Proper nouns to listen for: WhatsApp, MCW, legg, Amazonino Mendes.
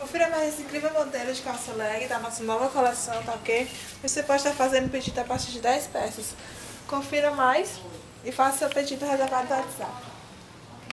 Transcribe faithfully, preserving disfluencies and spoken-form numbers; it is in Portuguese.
Confira mais esse incrível modelo de calça leg da nossa nova coleção, tá ok? Você pode estar fazendo pedido a partir de dez peças. Confira mais e faça seu pedido reservado no WhatsApp.